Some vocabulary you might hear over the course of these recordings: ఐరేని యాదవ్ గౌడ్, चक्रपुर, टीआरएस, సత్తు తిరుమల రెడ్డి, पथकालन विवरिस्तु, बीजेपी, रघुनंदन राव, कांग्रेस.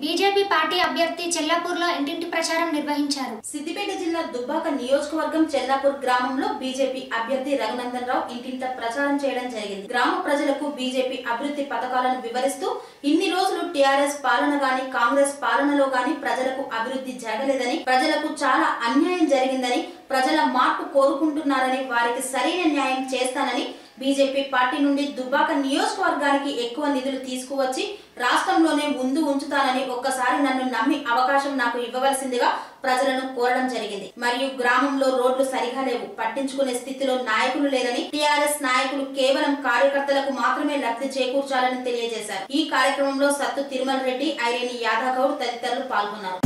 बीजेपी party अभ्यर्थी चक्रपुर लो इंटिंटि प्रचारम निर्वहिंचारु। सिद्दिपेट जिल्ला दुब्बाक नियोजकवर्गं चक्रपुर ग्रामंलो बीजेपी अभ्यर्थी रघुनंदन राव इंटिंट प्रचारम चेयडं जरिगिंदि। ग्राम प्रजलकु बीजेपी अभिवृद्धि पथकालन विवरिस्तु इन्नि रोजुलु टीआरएस पालन गानी कांग्रेस पालनलो गानी प्रजलकु अभिवृद्धि जरगलेదని ప్రజలకు చాలా అన్యాయం జరిగిందని ప్రజల మార్పు కోరుకుంటున్నారని వారికి సరైన న్యాయం చేస్తానని बीजेपी पार्टी నుండి దుబ్బాక నియోజకవర్గానికి ఎక్కువ నిధులు తీసుకువచ్చి రాష్ట్రంలోనే ముందు ఉంచుతానని ఒక్కసారి నన్ను నమ్మి అవకాశం నాకు ఇవ్వవలసిందిగా ప్రజలను కోరడం జరిగింది। మరియు గ్రామంలో రోడ్లు సరిగా లేవు, పట్టించుకునే స్థితిలో నాయకులు లేరని టిఆర్ఎస్ నాయకులు కేవలం కార్యకర్తలకు మాత్రమే లబ్ధి చేకూర్చాలని తెలియజేశారు। ఈ కార్యక్రమంలో సత్తు తిరుమల రెడ్డి, ఐరేని యాదవ్ గౌడ్ తదితరులు పాల్గొన్నారు।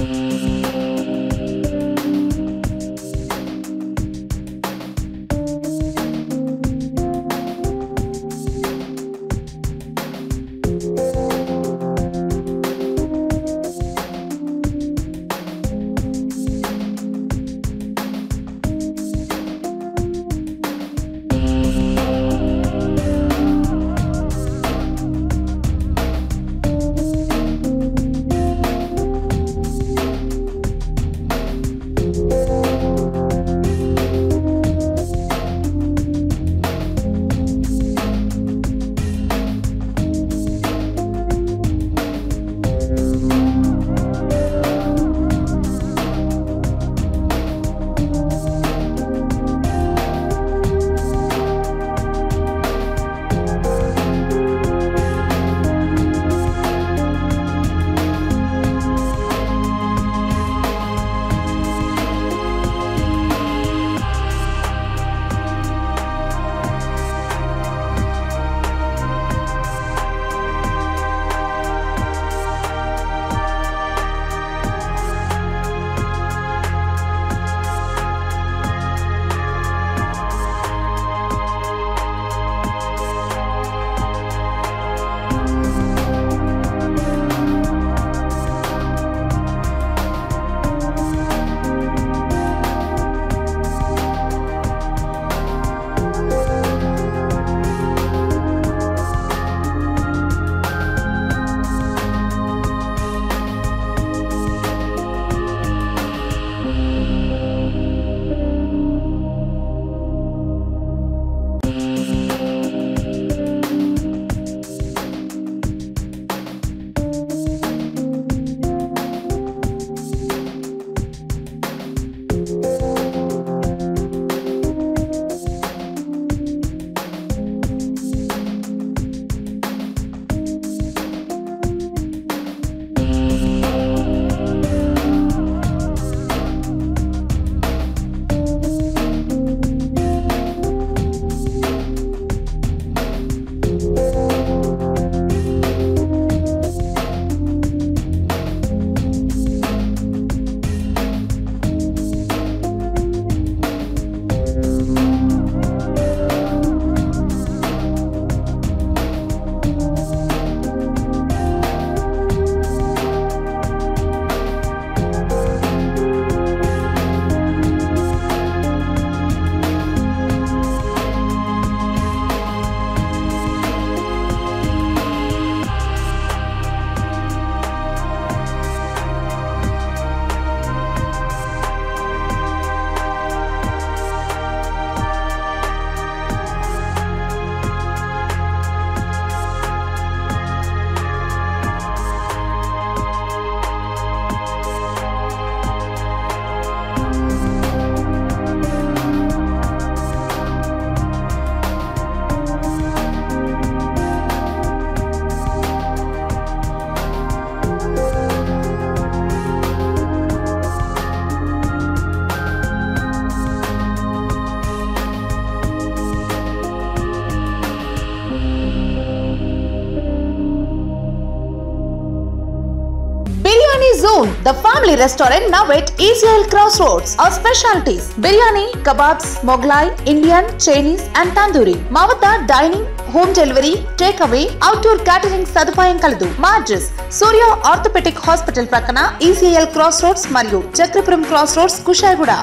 The family restaurant Navate Israel Crossroads. Our specialties: biryani, kebabs, Mughlai, Indian, Chinese, and tandoori. Mavata dining, home delivery, takeaway, outdoor catering సదుపాయం కలదు. మా అడ్రస్ సూర్య ఆర్థోపెడిక్ హాస్పిటల్ ప్రక్కన Israel Crossroads మరియు చక్రపురం Crossroads కుషాగుడా।